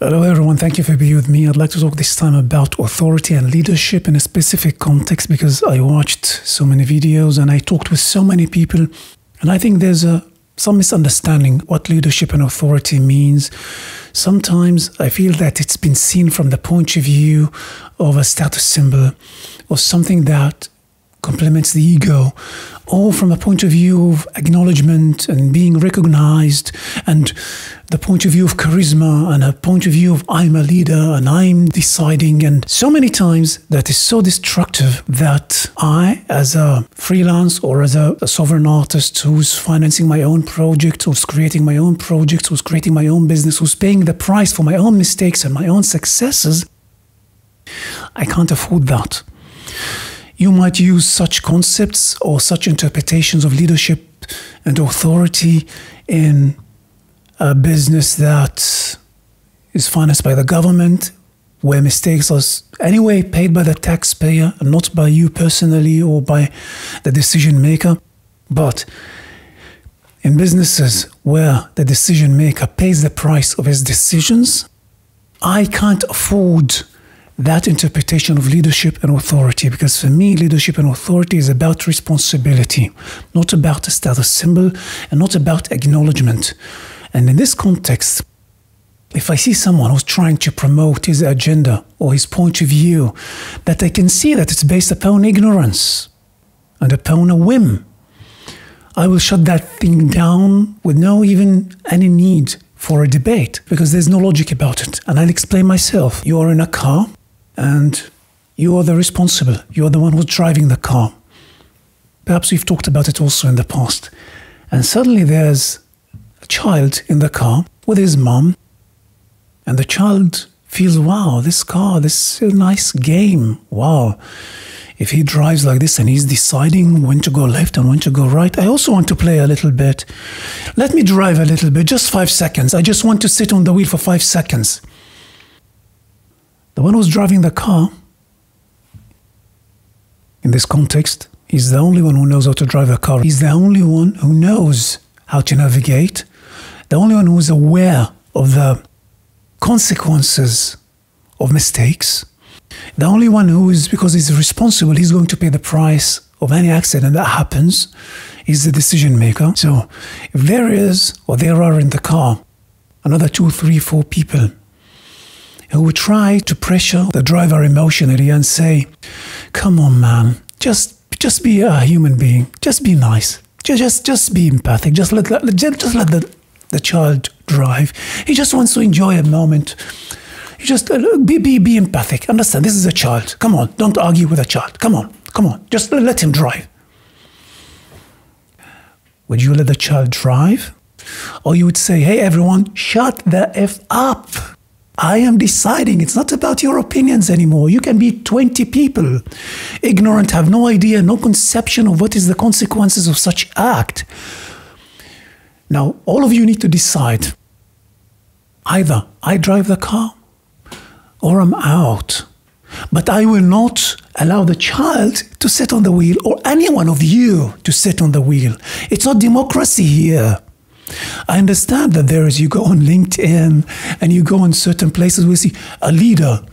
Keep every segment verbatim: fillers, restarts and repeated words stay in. Hello everyone, thank you for being with me. I'd like to talk this time about authority and leadership in a specific context because I watched so many videos and I talked with so many people, and I think there's a, some misunderstanding what leadership and authority means. Sometimes I feel that it's been seen from the point of view of a status symbol or something that complements the ego, or from a point of view of acknowledgement and being recognized, and the point of view of charisma, and a point of view of I'm a leader and I'm deciding. And so many times that is so destructive that I, as a freelance or as a, a sovereign artist who's financing my own project, who's creating my own projects, who's creating my own business, who's paying the price for my own mistakes and my own successes, I can't afford that. You might use such concepts or such interpretations of leadership and authority in a business that is financed by the government, where mistakes are anyway paid by the taxpayer and not by you personally or by the decision maker. But in businesses where the decision maker pays the price of his decisions, I can't afford that interpretation of leadership and authority, because for me, leadership and authority is about responsibility, not about a status symbol and not about acknowledgement. And in this context, if I see someone who's trying to promote his agenda or his point of view, that I can see that it's based upon ignorance and upon a whim, I will shut that thing down with no even any need for a debate, because there's no logic about it. And I'll explain myself. You are in a car, and you are the responsible. You are the one who's driving the car. Perhaps we've talked about it also in the past. And suddenly there's a child in the car with his mom, and the child feels, wow, this car, this is a nice game. Wow, if he drives like this and he's deciding when to go left and when to go right, I also want to play a little bit. Let me drive a little bit, just five seconds. I just want to sit on the wheel for five seconds. The one who's driving the car, in this context, he's the only one who knows how to drive a car. He's the only one who knows how to navigate, the only one who's aware of the consequences of mistakes, the only one who is, because he's responsible, he's going to pay the price of any accident that happens, is the decision maker. So if there is, or there are in the car, another two, three, four people who would try to pressure the driver emotionally and say, come on, man, just, just be a human being, just be nice, just, just, just be empathic, just let, just, just let the, the child drive. He just wants to enjoy a moment. Just be, be, be empathic. Understand, this is a child. Come on, don't argue with a child. Come on, come on. Just let him drive. Would you let the child drive? Or you would say, hey, everyone, shut the F up. I am deciding. It's not about your opinions anymore. You can be twenty people. Ignorant, have no idea, no conception of what is the consequences of such act. Now, all of you need to decide. Either I drive the car, or I'm out. But I will not allow the child to sit on the wheel, or any one of you to sit on the wheel. It's not democracy here. I understand that there is, you go on LinkedIn and you go on certain places where you see a leader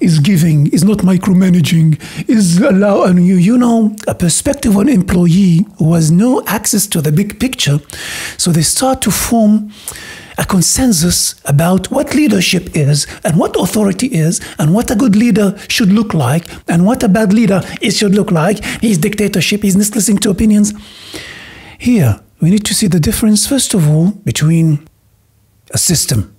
is giving, is not micromanaging, is allowing you, you know, a perspective on employee who has no access to the big picture. So they start to form a consensus about what leadership is and what authority is and what a good leader should look like and what a bad leader is should look like. He's dictatorship, he's not listening to opinions. Here, we need to see the difference, first of all, between a system,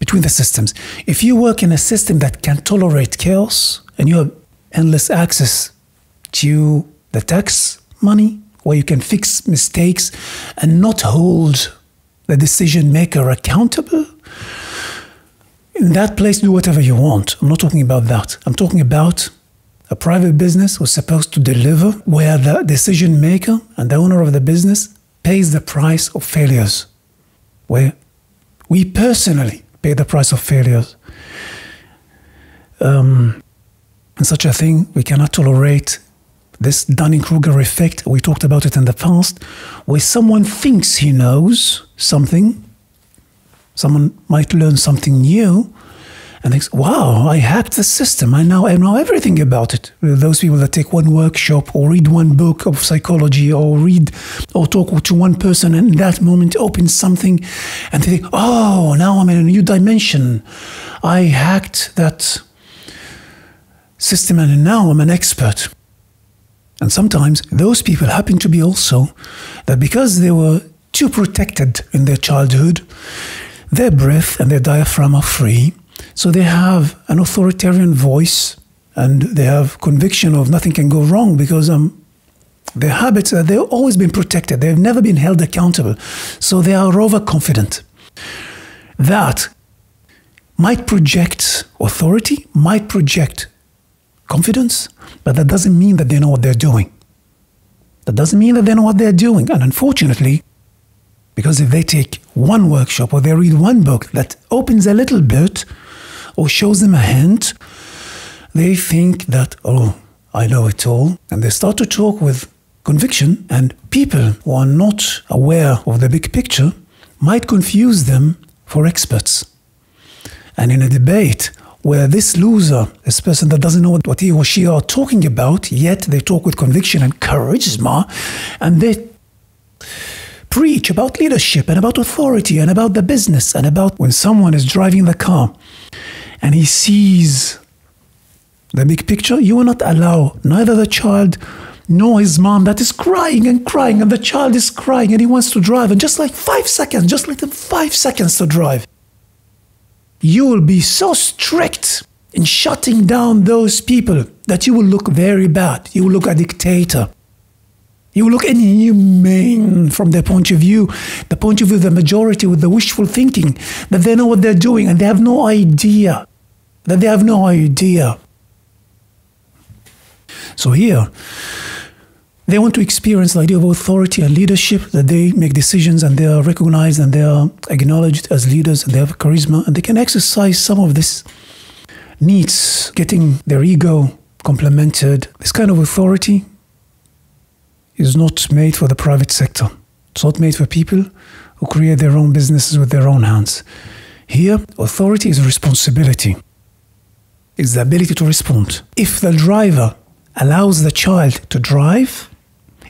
between the systems. If you work in a system that can tolerate chaos and you have endless access to the tax money, where you can fix mistakes and not hold the decision maker accountable, in that place, do whatever you want. I'm not talking about that. I'm talking about a private business who's supposed to deliver, where the decision maker and the owner of the business pays the price of failures, where we personally pay the price of failures. Um, and such a thing, we cannot tolerate this Dunning-Kruger effect. We talked about it in the past, where someone thinks he knows something Someone might learn something new and thinks, wow, I hacked the system. I now I know everything about it. Those people that take one workshop or read one book of psychology or read or talk to one person and in that moment open something and they think, oh, now I'm in a new dimension. I hacked that system and now I'm an expert. And sometimes those people happen to be also that because they were too protected in their childhood, their breath and their diaphragm are free. So they have an authoritarian voice and they have conviction of nothing can go wrong because um, their habits, uh, they've always been protected. They've never been held accountable. So they are overconfident. That might project authority, might project confidence, but that doesn't mean that they know what they're doing. That doesn't mean that they know what they're doing. And unfortunately, because if they take one workshop or they read one book that opens a little bit or shows them a hint, they think that, oh, I know it all. And they start to talk with conviction, and people who are not aware of the big picture might confuse them for experts. And in a debate where this loser, this person that doesn't know what he or she are talking about, yet they talk with conviction and charisma, and they preach about leadership and about authority and about the business and about when someone is driving the car and he sees the big picture, you will not allow neither the child nor his mom that is crying and crying and the child is crying and he wants to drive and just like five seconds, just like them five seconds to drive. You will be so strict in shutting down those people that you will look very bad. You will look a dictator. You look inhumane from their point of view, the point of view of the majority with the wishful thinking that they know what they're doing and they have no idea, that they have no idea. So here, they want to experience the idea of authority and leadership, that they make decisions and they are recognized and they are acknowledged as leaders and they have charisma and they can exercise some of this needs, getting their ego complemented, this kind of authority is not made for the private sector. It's not made for people who create their own businesses with their own hands. Here, authority is responsibility. It's the ability to respond. If the driver allows the child to drive,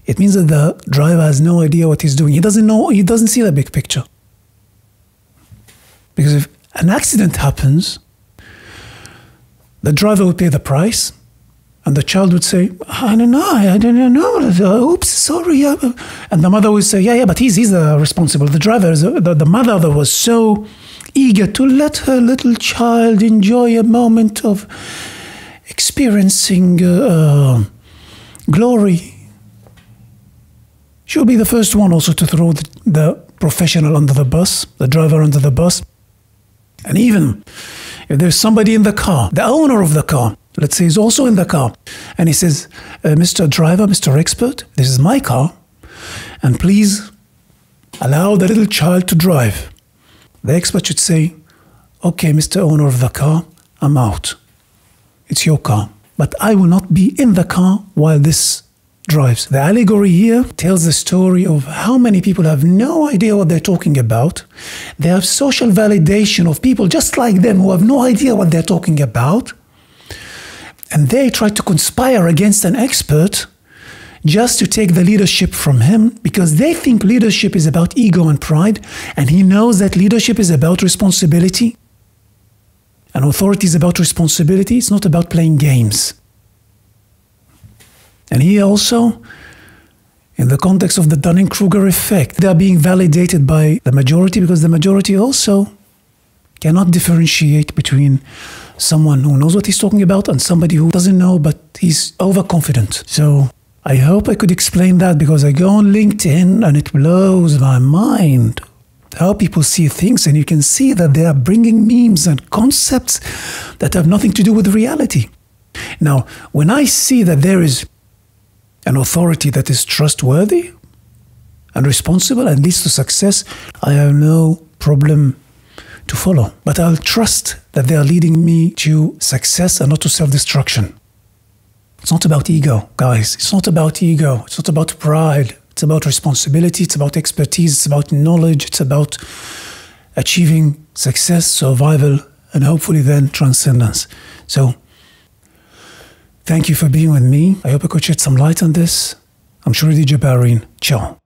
it means that the driver has no idea what he's doing. He doesn't know, he doesn't see the big picture. Because if an accident happens, the driver will pay the price. And the child would say, I don't know, I don't know, oops, sorry. And the mother would say, yeah, yeah, but he's, he's the responsible. The driver, is the, the mother that was so eager to let her little child enjoy a moment of experiencing uh, glory. She'll be the first one also to throw the, the professional under the bus, the driver under the bus. And even if there's somebody in the car, the owner of the car, let's say he's also in the car, and he says, uh, Mister Driver, Mister Expert, this is my car, and please allow the little child to drive. The expert should say, okay, Mister Owner of the car, I'm out. It's your car, but I will not be in the car while this drives. The allegory here tells the story of how many people have no idea what they're talking about. They have social validation of people just like them who have no idea what they're talking about. And they try to conspire against an expert just to take the leadership from him because they think leadership is about ego and pride, and he knows that leadership is about responsibility. And authority is about responsibility. It's not about playing games. And here also, in the context of the Dunning-Kruger effect, they are being validated by the majority because the majority also cannot differentiate between someone who knows what he's talking about and somebody who doesn't know, but he's overconfident. So I hope I could explain that because I go on LinkedIn and it blows my mind how people see things, and you can see that they are bringing memes and concepts that have nothing to do with reality. Now, when I see that there is an authority that is trustworthy and responsible and leads to success, I have no problem to follow, but I'll trust that they are leading me to success and not to self-destruction. It's not about ego, guys. It's not about ego. It's not about pride. It's about responsibility. It's about expertise. It's about knowledge. It's about achieving success, survival, and hopefully then transcendence. So thank you for being with me. I hope I could shed some light on this. I'm Shredy Jabarin. Ciao.